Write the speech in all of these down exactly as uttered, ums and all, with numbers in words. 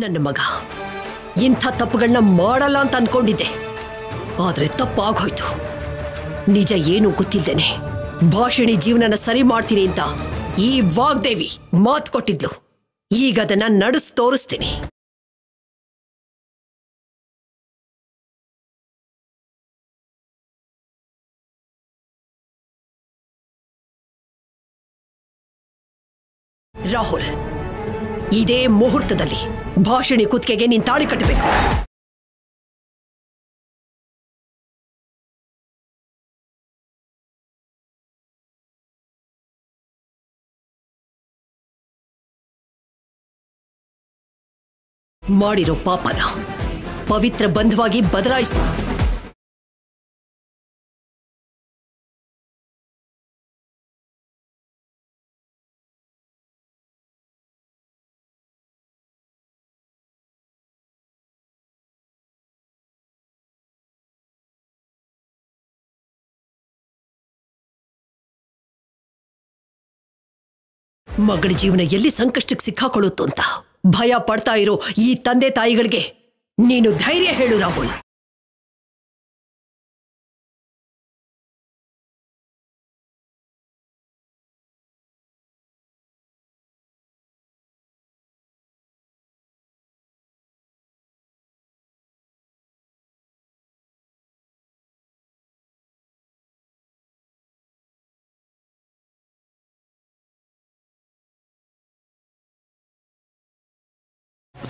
ನನ್ನ ಮಗ ಇಂಥ ತಪ್ಪುಗಳನ್ನು ಮಾಡಲ್ಲ ಅಂತ ಅನ್ಕೊಂಡಿದ್ದೆ, ಆದರೆ ತಪ್ಪಾಗೋಯ್ತು. ನಿಜ ಏನು ಗೊತ್ತಿಲ್ಲದೇನೆ ಭಾಷಣಿ ಜೀವನನ ಸರಿ ಮಾಡ್ತೀನಿ ಅಂತ ಈ ವಾಗ್ದೇವಿ ಮಾತು ಕೊಟ್ಟಿದ್ಲು. ಈಗ ಅದನ್ನ ನಡೆಸಿ ತೋರಿಸ್ತೀನಿ. ರಾಹುಲ್, ಇದೇ ಮುಹೂರ್ತದಲ್ಲಿ ಭಾಷಣಿ ಕುತ್ತಿಗೆಗೆ ನೀನು ತಾಳಿ ಕಟ್ಟಬೇಕು. ಮಾಡಿರೋ ಪಾಪನ ಪವಿತ್ರ ಬಂಧವಾಗಿ ಬದಲಾಯಿಸು. ಮಗಳ ಜೀವನ ಎಲ್ಲಿ ಸಂಕಷ್ಟಕ್ಕೆ ಸಿಕ್ಕಾಕೊಳ್ಳುತ್ತೋ ಅಂತ ಭಯ ಪಡ್ತಾ ಇರೋ ಈ ತಂದೆ ತಾಯಿಗಳಿಗೆ ನೀನು ಧೈರ್ಯ ಹೇಳು ರಾಹುಲ್.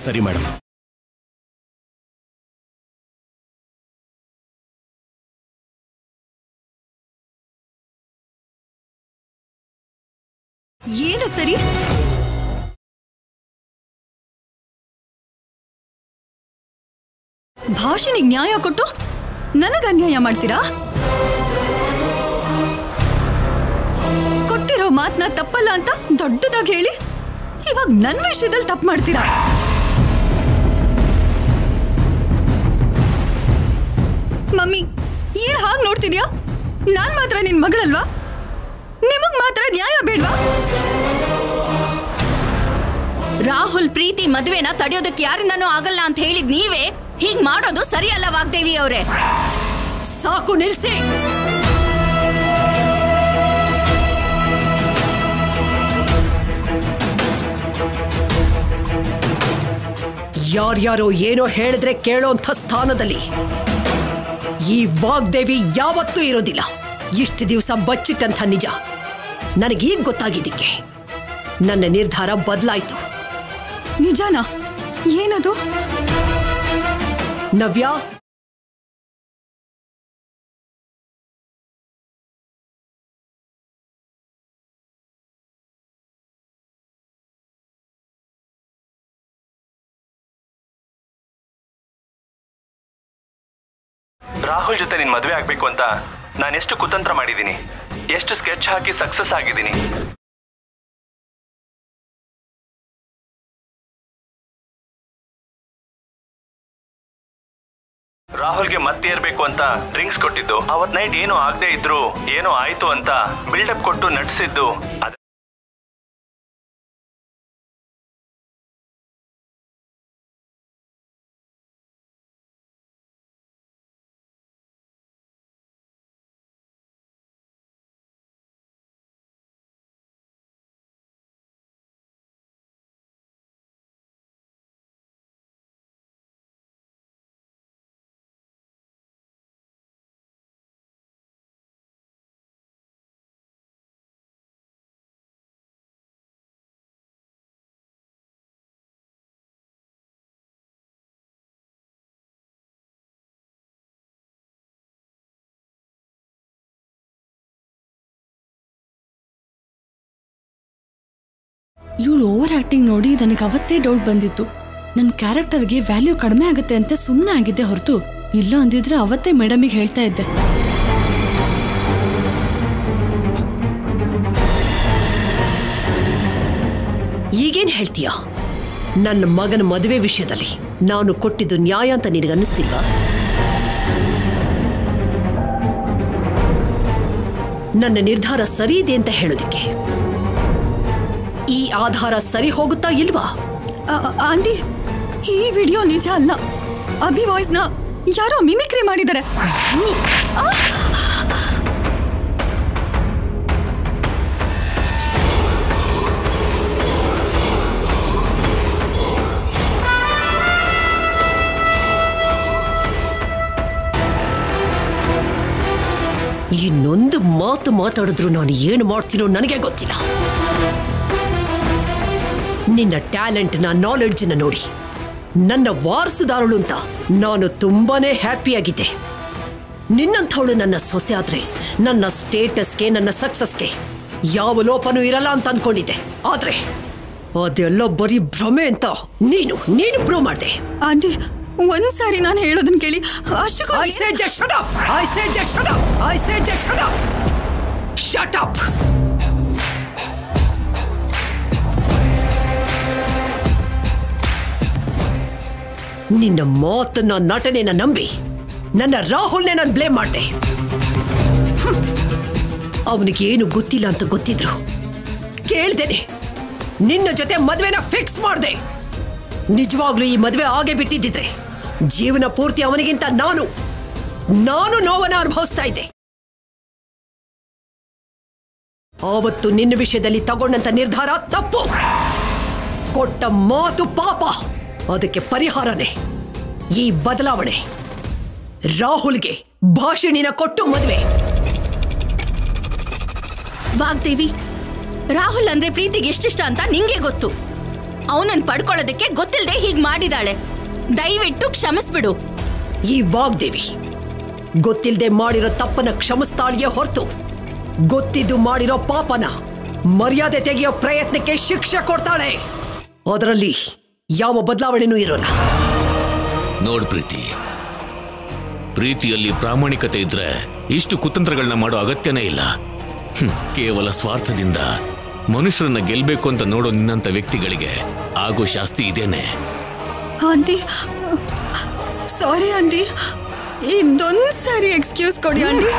ಸರಿ ಮೇಡಮ್. ಏನು ಸರಿ? ಭಾಷೆಗೆ ನ್ಯಾಯ ಕೊಟ್ಟು ನನಗೆ ಅನ್ಯಾಯ ಮಾಡ್ತೀರಾ? ಕೊಟ್ಟಿರೋ ಮಾತನ್ನ ತಪ್ಪಲ್ಲ ಅಂತ ದೊಡ್ಡದಾಗಿ ಹೇಳಿ ಇವಾಗ ನನ್ನ ವಿಷಯದಲ್ಲಿ ತಪ್ಪು ಮಾಡ್ತೀರಾ? ಮಮ್ಮಿ, ಏನ್ ಹಾಗೆ ನೋಡ್ತಿದ್ಯಾ? ನಾನ್ ಮಾತ್ರ ನಿನ್ ಮಗಳಲ್ವಾ? ನಿಮಗ್ ಮಾತ್ರ ನ್ಯಾಯ ಬೇಡ್ವಾ? ರಾಹುಲ್ ಪ್ರೀತಿ ಮದುವೆನ ತಡೆಯೋದಕ್ಕೆ ಯಾರಿಂದನೂ ಆಗಲ್ಲ ಅಂತ ಹೇಳಿದ್ ನೀವೇ ಹೀಗ್ ಮಾಡೋದು ಸರಿಯಲ್ಲ ವಾಗ್ದೇವಿ ಅವರೇ. ಸಾಕು, ನಿಲ್ಸಿ. ಯಾರ್ಯಾರೋ ಏನೋ ಹೇಳಿದ್ರೆ ಕೇಳೋಂಥ ಸ್ಥಾನದಲ್ಲಿ ಈ ವಾಗ್ದೇವಿ ಯಾವತ್ತೂ ಇರೋದಿಲ್ಲ. ಇಷ್ಟು ದಿವಸ ಬಚ್ಚಿಟ್ಟಂಥ ನಿಜ ನನಗೀಗ ಗೊತ್ತಾಗಿದ್ದಕ್ಕೆ ನನ್ನ ನಿರ್ಧಾರ ಬದಲಾಯಿತು. ನಿಜಾನಾ? ಏನದು? ನವ್ಯಾ, ರಾಹುಲ್ ಜೊತೆ ನಿನ್ ಮದುವೆ ಆಗ್ಬೇಕು ಅಂತ ನಾನು ಎಷ್ಟು ಕುತಂತ್ರ ಮಾಡಿದ್ದೀನಿ, ಎಷ್ಟು ಸ್ಕೆಚ್ ಹಾಕಿ ಸಕ್ಸಸ್ ಆಗಿದ್ದೀನಿ. ರಾಹುಲ್ಗೆ ಮತ್ತೇರ್ಬೇಕು ಅಂತ ಡ್ರಿಂಕ್ಸ್ ಕೊಟ್ಟಿದ್ದು, ಅವತ್ ನೈಟ್ ಏನೋ ಆಗದೆ ಇದ್ರು ಏನೋ ಆಯ್ತು ಅಂತ ಬಿಲ್ಡಪ್ ಕೊಟ್ಟು ನಟಿಸಿದ್ದು, ಇವಳು ಓವರ್ ಆಕ್ಟಿಂಗ್ ನೋಡಿ ನನಗೆ ಅವತ್ತೇ ಡೌಟ್ ಬಂದಿತ್ತು. ನನ್ನ ಕ್ಯಾರೆಕ್ಟರ್ಗೆ ವ್ಯಾಲ್ಯೂ ಕಡಿಮೆ ಆಗುತ್ತೆ ಅಂತ ಸುಮ್ಮನೆ ಆಗಿದ್ದೆ ಹೊರತು ಇಲ್ಲ ಅಂದಿದ್ರೆ ಅವತ್ತೇ ಮೇಡಮಿಗೆ ಹೇಳ್ತಾ ಇದ್ದೆ. ಈಗೇನು ಹೇಳ್ತೀಯಾ? ನನ್ನ ಮಗನ ಮದುವೆ ವಿಷಯದಲ್ಲಿ ನಾನು ಕೊಟ್ಟಿದ್ದು ನ್ಯಾಯ ಅಂತ ನಿನಗನ್ನಿಸ್ತಿಲ್ವಾ? ನನ್ನ ನಿರ್ಧಾರ ಸರಿ ಇದೆ ಅಂತ ಹೇಳೋದಕ್ಕೆ ಈ ಆಧಾರ ಸರಿ ಹೋಗುತ್ತಾ ಇಲ್ವಾ? ಆಂಟಿ, ಈ ವಿಡಿಯೋ ನಿಜ ಅಲ್ಲ ಅಭಿ ವಾಯ್ಸ್ ನ ಯಾರೋ ಮಿಮಿಕ್ರಿ ಮಾಡಿದ್ದಾರೆ ಇನ್ನೊಂದು ಮಾತು ಮಾತಾಡಿದ್ರು ನಾನು ಏನು ಮಾಡ್ತೀನೋ ನನಗೆ ಗೊತ್ತಿಲ್ಲ ನಿನ್ನ ಟ್ಯಾಲೆಂಟ್ ನ ನಾಲೆಡ್ಜ್ ನ ನೋಡಿ ನನ್ನ ವಾರಸುದಾರಳು ಅಂತ ನಾನು ತುಂಬಾನೇ ಹ್ಯಾಪಿ ಆಗಿದ್ದೆ ನಿನ್ನಂತವಳು ನನ್ನ ಸೊಸೆ ಆದ್ರೆ ನನ್ನ ಸ್ಟೇಟಸ್ ಗೆ ನನ್ನ ಸಕ್ಸಸ್ ಗೆ ಯಾವ ಲೋಪನೂ ಇರಲ್ಲ ಅಂತ ಅಂದ್ಕೊಂಡಿದ್ದೆ ಆದ್ರೆ ಅದೆಲ್ಲ ಬರೀ ಭ್ರಮೆ ಅಂತ ನೀನು ನೀನು ಪ್ರೂವ್ ಮಾಡ್ದೆ ಆಂಟಿ ಒಂದ್ ಸಾರಿ ನಾನು ಹೇಳೋದನ್ನ ಕೇಳಿ ಅಷ್ಟಕ್ಕೆ I say just shut up I say just shut up I say just shut up shut up ನಿನ್ನ ಮಾತನ್ನ ನಟನೆನ ನಂಬಿ ನನ್ನ ರಾಹುಲ್ನೇ ನಾನು ಬ್ಲೇಮ್ ಮಾಡ್ದೆ ಅವನಿಗೆ ಏನು ಗೊತ್ತಿಲ್ಲ ಅಂತ ಗೊತ್ತಿದ್ರು ಕೇಳ್ದೇನೆ ನಿನ್ನ ಜೊತೆ ಮದುವೆನ ಫಿಕ್ಸ್ ಮಾಡಿದೆ ನಿಜವಾಗ್ಲೂ ಈ ಮದುವೆ ಆಗೇ ಬಿಟ್ಟಿದ್ದಿದ್ರೆ ಜೀವನ ಪೂರ್ತಿ ಅವನಿಗಿಂತ ನಾನು ನಾನು ನೋವನ್ನ ಅನುಭವಿಸ್ತಾ ಇದ್ದೆ ಆವತ್ತು ನಿನ್ನ ವಿಷಯದಲ್ಲಿ ತಗೊಂಡಂತ ನಿರ್ಧಾರ ತಪ್ಪು ಕೊಟ್ಟ ಮಾತು ಪಾಪ ಅದಕ್ಕೆ ಪರಿಹಾರನೇ ಈ ಬದಲಾವಣೆ ರಾಹುಲ್ಗೆ ಭಾಷಣಿನ ಕೊಟ್ಟು ಮದುವೆ ವಾಗ್ದೇವಿ ರಾಹುಲ್ ಅಂದ್ರೆ ಪ್ರೀತಿಗೆ ಎಷ್ಟಿಷ್ಟ ಅಂತ ನಿಂಗೆ ಗೊತ್ತು ಅವನನ್ನು ಪಡ್ಕೊಳ್ಳೋದಕ್ಕೆ ಗೊತ್ತಿಲ್ಲದೆ ಹೀಗೆ ಮಾಡಿದಾಳೆ ದಯವಿಟ್ಟು ಕ್ಷಮಿಸ್ಬಿಡು ಈ ವಾಗ್ದೇವಿ ಗೊತ್ತಿಲ್ಲದೆ ಮಾಡಿರೋ ತಪ್ಪನ ಕ್ಷಮಿಸ್ತಾಳಿಯೇ ಹೊರತು ಗೊತ್ತಿದ್ದು ಮಾಡಿರೋ ಪಾಪನ ಮರ್ಯಾದೆ ತೆಗೆಯೋ ಪ್ರಯತ್ನಕ್ಕೆ ಶಿಕ್ಷೆ ಕೊಡ್ತಾಳೆ ಅದರಲ್ಲಿ ಯಾವ ಬದಲಾವಣೆನೂ ಇರೋಲ್ಲ ನೋಡ್ ಪ್ರೀತಿ ಪ್ರೀತಿಯಲ್ಲಿ ಪ್ರಾಮಾಣಿಕತೆ ಇದ್ರೆ ಇಷ್ಟು ಕುತಂತ್ರಗಳನ್ನ ಮಾಡೋ ಅಗತ್ಯನೇ ಇಲ್ಲ ಕೇವಲ ಸ್ವಾರ್ಥದಿಂದ ಮನುಷ್ಯರನ್ನ ಗೆಲ್ಬೇಕು ಅಂತ ನೋಡೋ ನಿನ್ನಂತ ವ್ಯಕ್ತಿಗಳಿಗೆ ಆಗೋ ಶಾಸ್ತಿ ಇದೇನೆ ಆಂಟಿ ಸಾರಿ ಆಂಟಿ ಇದೊಂದು ಸಾರಿ ಎಕ್ಸ್ಕ್ಯೂಸ್ ಕೊಡಿ ಆಂಟಿ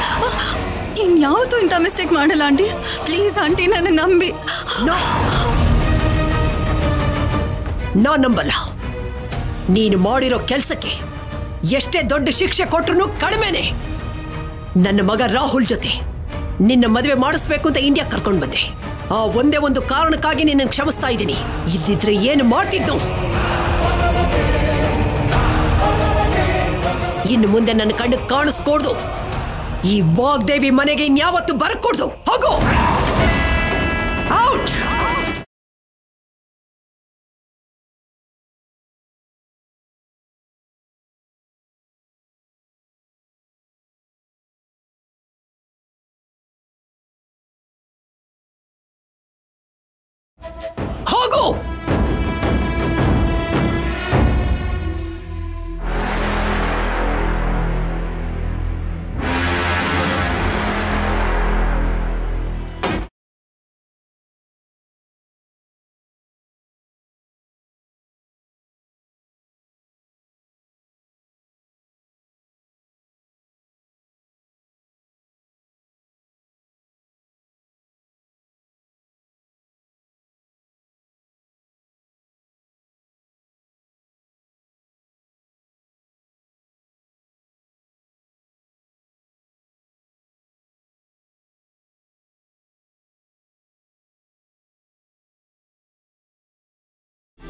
ಇನ್ಯಾವುದೂ ಇಂಥ ಮಿಸ್ಟೇಕ್ ಮಾಡಲ್ಲ ಆಂಟಿ ಪ್ಲೀಸ್ ಆಂಟಿ ನನ್ನ ನಂಬಿ ನಾ ನಂಬಲ್ಲ ನೀನು ಮಾಡಿರೋ ಕೆಲಸಕ್ಕೆ ಎಷ್ಟೇ ದೊಡ್ಡ ಶಿಕ್ಷೆ ಕೊಟ್ರು ಕಡಿಮೆನೆ ನನ್ನ ಮಗ ರಾಹುಲ್ ಜೊತೆ ನಿನ್ನ ಮದುವೆ ಮಾಡಿಸ್ಬೇಕು ಅಂತ ಇಂಡಿಯಾ ಕರ್ಕೊಂಡು ಬಂದೆ ಆ ಒಂದೇ ಒಂದು ಕಾರಣಕ್ಕಾಗಿ ನಿನ್ನನ್ನು ಕ್ಷಮಿಸ್ತಾ ಇದ್ದೀನಿ ಇಲ್ಲಿದ್ರೆ ಏನು ಮಾಡ್ತಿದ್ದು ಇನ್ನು ಮುಂದೆ ನನ್ನ ಕಣ್ಣು ಕಾಣಿಸ್ಕೊಡ್ದು ಈ ವಾಗ್ದೇವಿ ಮನೆಗೆ ಇನ್ಯಾವತ್ತು ಬರಕೊಡ್ದು ಹೋಗೋ ಔಟ್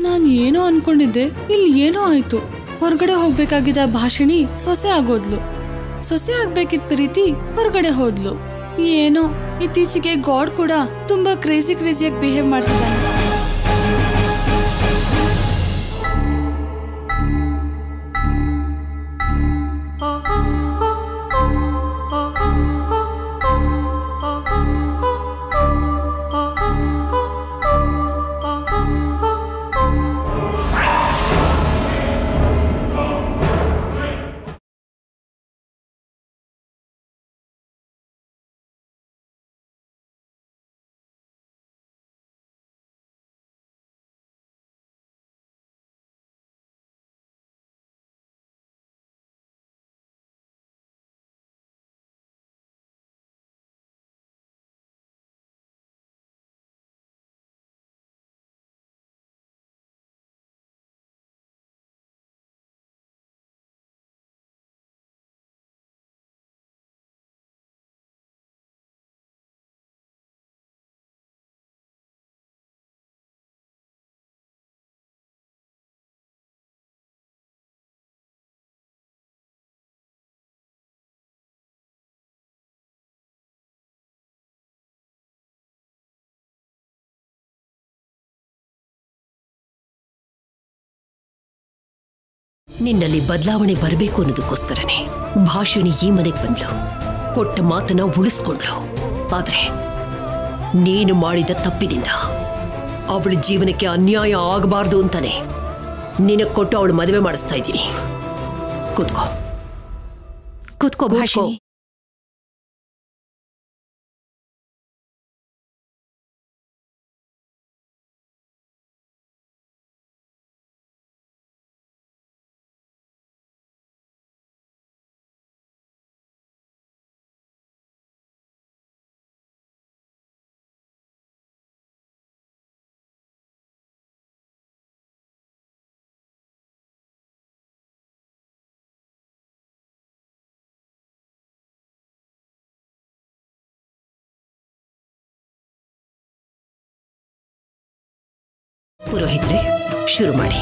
ನಾನು ಏನೋ ಅನ್ಕೊಂಡಿದ್ದೆ ಇಲ್ಲಿ ಏನೋ ಆಯ್ತು ಹೊರಗಡೆ ಹೋಗ್ಬೇಕಾಗಿದ್ದ ಭಾಷಣಿ ಸೊಸೆ ಆಗೋದ್ಲು ಸೊಸೆ ಆಗ್ಬೇಕಿದ್ ಪ್ರೀತಿ ಹೊರಗಡೆ ಹೋದ್ಲು ಏನೋ ಇತ್ತೀಚೆಗೆ ಗಾಡ್ ಕೂಡ ತುಂಬಾ ಕ್ರೇಜಿ ಕ್ರೇಜಿಯಾಗಿ ಬಿಹೇವ್ ಮಾಡ್ತಿದ್ದಾನೆ ನಿನ್ನಲ್ಲಿ ಬದಲಾವಣೆ ಬರಬೇಕು ಅನ್ನೋದಕ್ಕೋಸ್ಕರನೇ ಭಾಷಿಣಿ ಈ ಮನೆಗೆ ಬಂದಳು. ಕೊಟ್ಟ ಮಾತನ್ನ ಉಳಿಸಿಕೊಂಡಳು. ಆದರೆ ನೀನು ಮಾಡಿದ ತಪ್ಪಿನಿಂದ ಅವಳ ಜೀವನಕ್ಕೆ ಅನ್ಯಾಯ ಆಗಬಾರದು ಅಂತಾನೆ ನಿನಗೆ ಕೊಟ್ಟು ಅವಳ ಮದುವೆ ಮಾಡಿಸ್ತಾ ಇದ್ದೀನಿ. ಕೂತ್ಕೋ ಕೂತ್ಕೋ ಭಾಷಿಣಿ. ಪುರೋಹಿತರೇ, ಶುರು ಮಾಡಿ.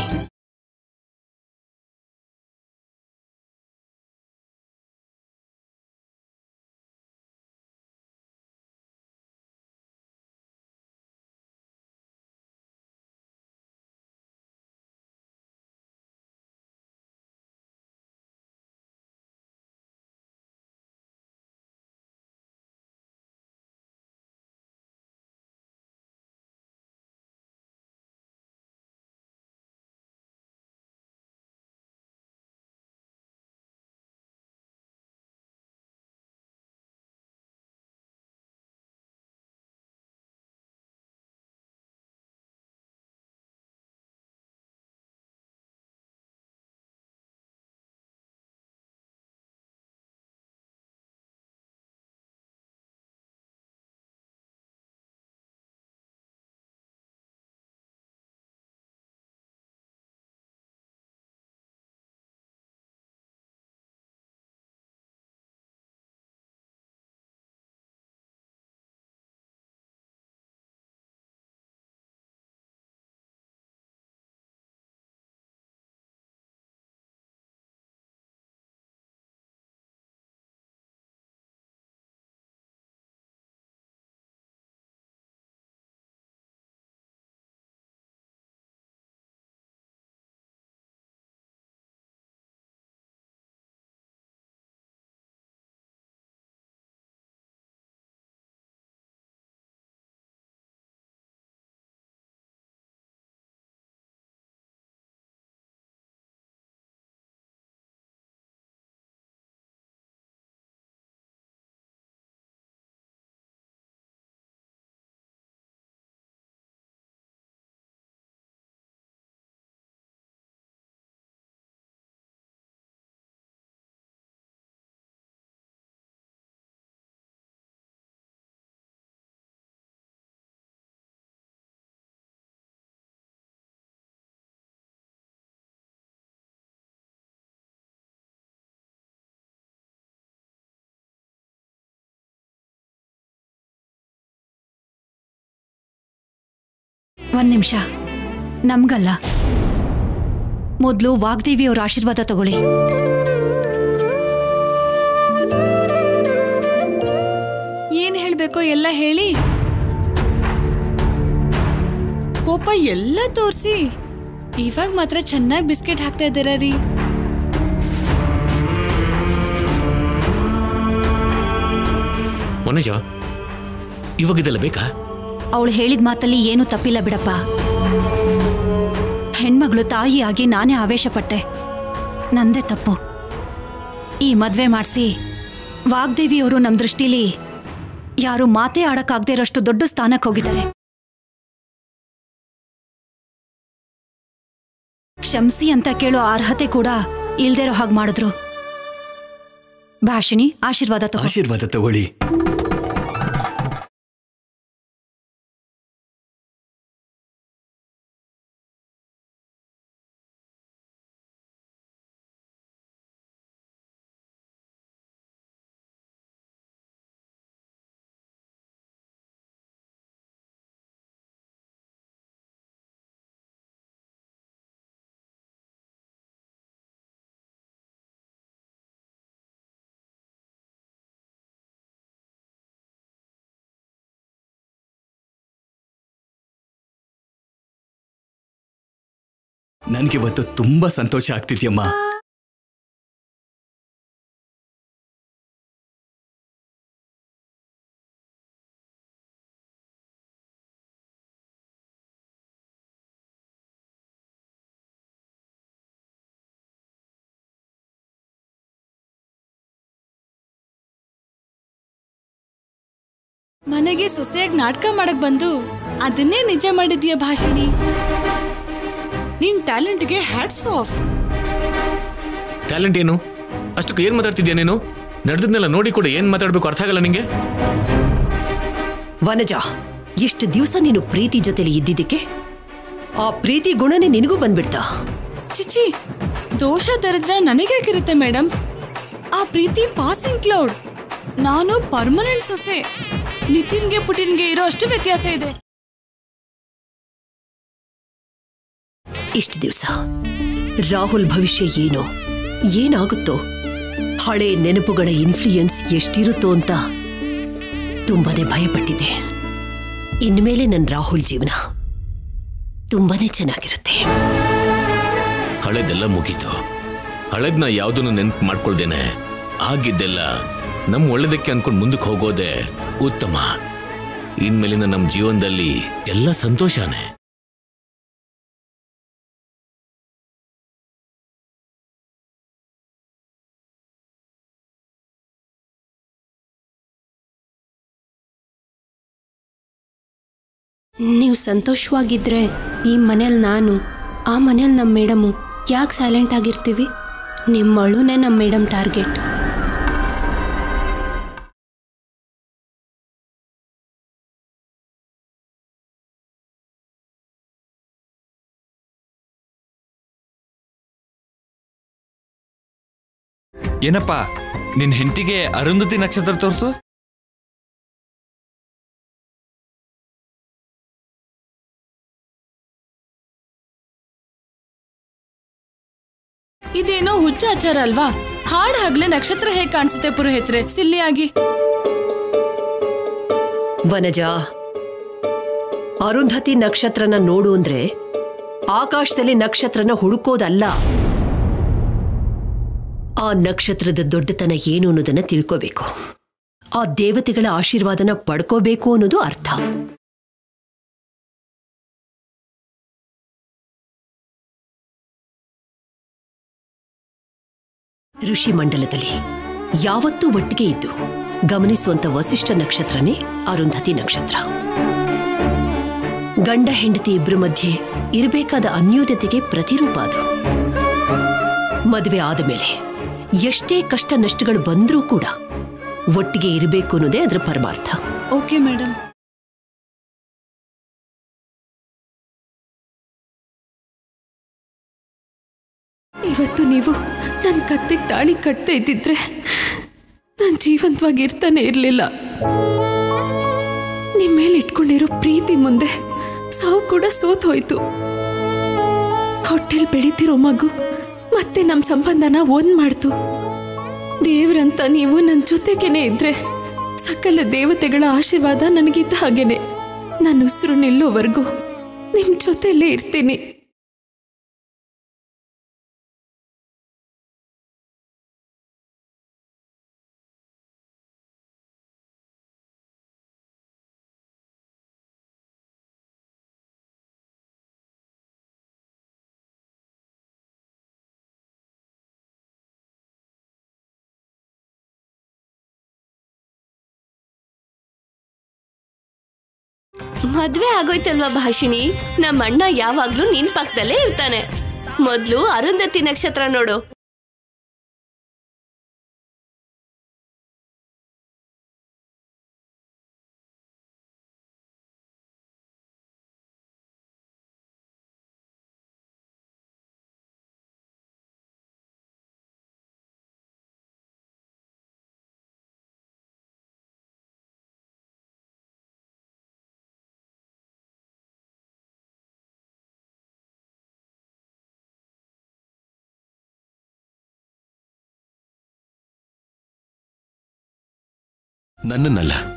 ಒಂದ್ ನಿಮಿಷ, ನಮ್ಗಲ್ಲ, ಮೊದಲು ವಾಗ್ದೇವಿ ಅವರ ಆಶೀರ್ವಾದ ತಗೊಳ್ಳಿ. ಏನ್ ಹೇಳ್ಬೇಕೋ ಎಲ್ಲ ಹೇಳಿ, ಕೋಪ ಎಲ್ಲ ತೋರಿಸಿ, ಇವಾಗ ಮಾತ್ರ ಚೆನ್ನಾಗಿ ಬಿಸ್ಕೆಟ್ ಹಾಕ್ತಾ ಇದ್ದೀರಾ ರೀ. ಮನುಜ, ಇವಾಗ ಇದೆಲ್ಲ ಬೇಕಾ? ಅವಳು ಹೇಳಿದ ಮಾತಲ್ಲಿ ಏನೂ ತಪ್ಪಿಲ್ಲ ಬಿಡಪ್ಪ. ಹೆಣ್ಮಗಳು ತಾಯಿಯಾಗಿ ನಾನೇ ಆವೇಶಪಟ್ಟೆ, ನಂದೇ ತಪ್ಪು. ಈ ಮದುವೆ ಮಾಡಿಸಿ ವಾಗ್ದೇವಿಯವರು ನಮ್ಮ ದೃಷ್ಟಿಲಿ ಯಾರು ಮಾತೇ ಆಡಕ್ಕಾಗದೇ ಇರೋಷ್ಟು ದೊಡ್ಡ ಸ್ಥಾನಕ್ಕೆ ಹೋಗಿದ್ದಾರೆ. ಕ್ಷಮಿಸಿ ಅಂತ ಕೇಳೋ ಅರ್ಹತೆ ಕೂಡ ಇಲ್ದೇ ಇರೋ ಹಾಗೆ ಮಾಡಿದ್ರು. ಭಾಷಿಣಿ, ಆಶೀರ್ವಾದ ತಗೋ. ಆಶೀರ್ವಾದ ತಗೊಳ್ಳಿ. ನನಗಿವತ್ತು ತುಂಬಾ ಸಂತೋಷ ಆಗ್ತಿದೆಯಮ್ಮ. ಮನೆಗೆ ಸೊಸೆಯಾಗಿ ನಾಟಕ ಮಾಡಕ್ಕೆ ಬಂದು ಅದನ್ನೇ ನಿಜ ಮಾಡಿದ್ಯಾ ಭಾಷಿಣಿ. ನಿನ್ ಟ್ಯಾಲೆಂಟ್ ಗೆ ಹ್ಯಾಟ್ಸ್ ಆಫ್. ಟ್ಯಾಲೆಂಟ್ ಏನು? ಅಷ್ಟಕ್ಕೆ ಏನು ಮಾತಾಡ್ತಿದ್ಯಾ ನೀನು? ನಡೆದನ್ನೆಲ್ಲ ನೋಡಿ ಕೂಡ ಏನು ಮಾತಾಡಬೇಕು ಅರ್ಥ ಆಗಲ್ಲ ನಿಮಗೆ. ವನಜಾ, ಎಷ್ಟು ದಿವಸ ನೀನು ಪ್ರೀತಿ ಜೊತೆಲಿ ಇದ್ದಿದ್ದಕ್ಕೆ ಆ ಪ್ರೀತಿ ಗುಣನೇ ನಿನಗೂ ಬಂದ್ಬಿಡ್ತಾ. ಚಿಚಿ, ದೋಷ ದರಿದ್ರ ನನಗೆ ಯಾಕಿರುತ್ತೆ ಮೇಡಮ್? ಆ ಪ್ರೀತಿ ಪಾಸಿಂಗ್ ಕ್ಲೌಡ್. ನಾನು ಪರ್ಮನೆಂಟ್ ಸೊಸೆ. नितिन के पुटिन के इरो अष्ट व्यत्यास इदे. इष्ट दिवस राहुल भविष्य येनो येनागुत्तो हळे नेनपुगळ इन्फ्लुएंस एष्टिरुत्तो अंत तुम्बने भयपट्टिदे. इन्मेले नन्न राहुल जीवन तुम्बने चेन्नागिरुत्ते. हळेदेल्ल मुगीतो. हळेदन्न यावुदन्नु नेनपु माड्कोळ्देने आगिद्देल्ल नम्म ओळ्ळेदक्के अंद्कोंडु मुंदक्के होगोदे उत्तम. इनमेलिंद नम्म जीवनदल्ली एल्ल संतोषाने. नीवु संतोषवागिद्रे ई मनेयल्लि नानु आ मनेयल्लि नम्म मेडम याके साइलेंट आगिर्तीवि? निम्मळुने नम्म मेडम टार्गेट. ಏನಪ್ಪ ನಿನ್ನ ಹೆಂಟಿಗೆ ಅರುಂಧತಿ ನಕ್ಷತ್ರ ತೋರಿಸು. ಇದೇನೋ ಹುಚ್ಚ ಆಚಾರ ಅಲ್ವಾ? ಹಾಡ್ ಹಗ್ಲೆ ನಕ್ಷತ್ರ ಹೇಗೆ ಕಾಣಿಸುತ್ತೆ ಪುರೋಹಿತ್ರೆ? ಸಿಲ್ಲಿಯಾಗಿ. ವನಜಾ, ಅರುಂಧತಿ ನಕ್ಷತ್ರನ ನೋಡು ಅಂದ್ರೆ ಆಕಾಶದಲ್ಲಿ ನಕ್ಷತ್ರನ ಹುಡುಕೋದಲ್ಲ, ಆ ನಕ್ಷತ್ರದ ದೊಡ್ಡತನ ಏನು ಅನ್ನೋದನ್ನ ತಿಳ್ಕೋಬೇಕು. ಆ ದೇವತೆಗಳ ಆಶೀರ್ವಾದನ ಪಡ್ಕೋಬೇಕು ಅನ್ನೋದು ಅರ್ಥ. ಋಷಿ ಮಂಡಲದಲ್ಲಿ ಯಾವತ್ತೂ ಒಟ್ಟಿಗೆ ಇದ್ದು ಗಮನಿಸುವಂತ ವಸಿಷ್ಠ ನಕ್ಷತ್ರನೇ ಅರುಂಧತಿ ನಕ್ಷತ್ರ. ಗಂಡ ಹೆಂಡತಿ ಇಬ್ಬರ ಮಧ್ಯೆ ಇರಬೇಕಾದ ಅನ್ಯೋನ್ಯತೆಗೆ ಪ್ರತಿರೂಪ ಅದು. ಮದುವೆ ಆದ ಮೇಲೆ ಎಷ್ಟೇ ಕಷ್ಟ ನಷ್ಟಗಳು ಬಂದರೂ ಕೂಡ ಒಟ್ಟಿಗೆ ಇರಬೇಕು ಅನ್ನೋದೇ ಅದರ ಪರಮಾರ್ಥ. Okay madam. ಇವತ್ತು ನೀವು ನನ್ನ ಕತ್ತಿಗೆ ತಾಳಿ ಕಟ್ಟದೇ ಇದ್ದಿದ್ರೆ ನಾನು ಜೀವಂತವಾಗಿ ಇರ್ತಾನೆ ಇರಲಿಲ್ಲ. ನಿಮ್ಮ ಮೇಲೆ ಇಟ್ಕೊಂಡಿರೋ ಪ್ರೀತಿ ಮುಂದೆ ಸಾವು ಕೂಡ ಸೋತು ಹೋಯಿತು. ಹೊಟ್ಟೆಲ್ ಬೆಳೀತಿರೋ ಮಗು ಮತ್ತೆ ನಮ್ಮ ಸಂಬಂಧನ ಒಂದ್ ಮಾಡ್ತು. ದೇವ್ರಂತ ನೀವು ನನ್ನ ಜೊತೆಗೇನೆ ಇದ್ರೆ ಸಕಲ ದೇವತೆಗಳ ಆಶೀರ್ವಾದ ನನಗಿದ್ದ ಹಾಗೇನೆ. ನಾನು ಉಸಿರು ನಿಲ್ಲೋವರೆಗೂ ನಿಮ್ಮ ಜೊತೆಲೇ ಇರ್ತೀನಿ. ಮದ್ವೆ ಆಗೋಯ್ತಲ್ವಾ ಭಾಷಿಣಿ, ನಮ್ಮ ಅಣ್ಣ ಯಾವಾಗ್ಲೂ ನಿನ್ ಪಕ್ಕದಲ್ಲೇ ಇರ್ತಾನೆ. ಮೊದ್ಲು ಅರುಂಧತಿ ನಕ್ಷತ್ರ ನೋಡು. ನನ್ನನ್ನಲ್ಲ,